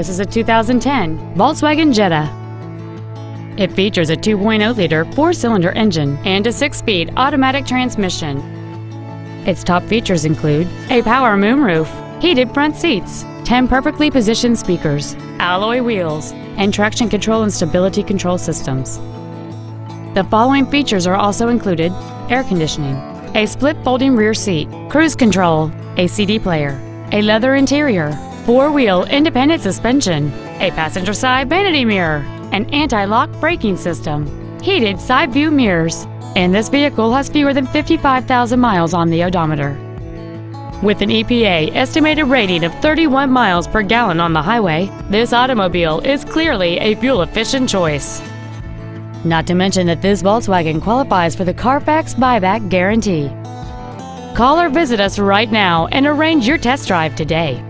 This is a 2010 Volkswagen Jetta. It features a 2.0-liter four-cylinder engine and a six-speed automatic transmission. Its top features include a power moonroof, heated front seats, 10 perfectly positioned speakers, alloy wheels, and traction control and stability control systems. The following features are also included: air conditioning, a split folding rear seat, cruise control, a CD player, a leather interior, four-wheel independent suspension, a passenger side vanity mirror, an anti-lock braking system, heated side view mirrors, and this vehicle has fewer than 55,000 miles on the odometer. With an EPA estimated rating of 31 miles per gallon on the highway, this automobile is clearly a fuel-efficient choice. Not to mention that this Volkswagen qualifies for the Carfax buyback guarantee. Call or visit us right now and arrange your test drive today.